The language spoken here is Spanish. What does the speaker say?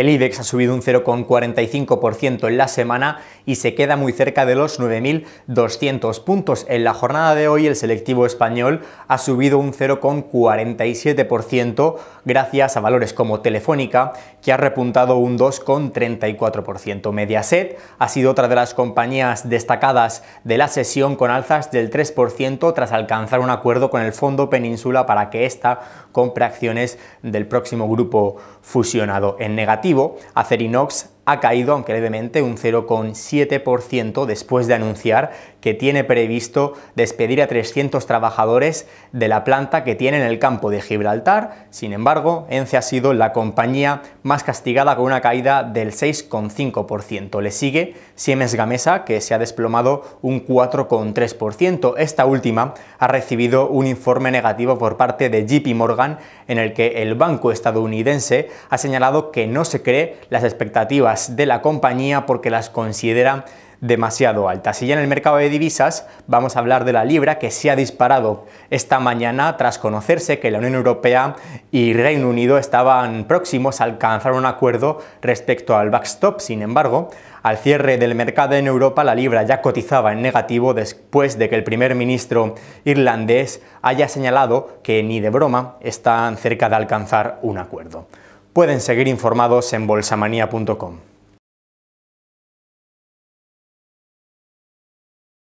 El IBEX ha subido un 0,45% en la semana y se queda muy cerca de los 9.200 puntos. En la jornada de hoy el selectivo español ha subido un 0,47% gracias a valores como Telefónica, que ha repuntado un 2,34%. Mediaset ha sido otra de las compañías destacadas de la sesión con alzas del 3% tras alcanzar un acuerdo con el Fondo Península para que ésta compre acciones del próximo grupo fusionado. En negativo, Acerinox ha caído, aunque levemente, un 0,7% después de anunciar que tiene previsto despedir a 300 trabajadores de la planta que tiene en el campo de Gibraltar. Sin embargo, Ence ha sido la compañía más castigada con una caída del 6,5%. Le sigue Siemens Gamesa, que se ha desplomado un 4,3%. Esta última ha recibido un informe negativo por parte de JP Morgan en el que el banco estadounidense ha señalado que no se cree las expectativas de la compañía porque las considera demasiado altas. Y ya en el mercado de divisas vamos a hablar de la libra, que se ha disparado esta mañana tras conocerse que la Unión Europea y Reino Unido estaban próximos a alcanzar un acuerdo respecto al backstop. Sin embargo, al cierre del mercado en Europa, la libra ya cotizaba en negativo después de que el primer ministro irlandés haya señalado que ni de broma están cerca de alcanzar un acuerdo. Pueden seguir informados en bolsamanía.com.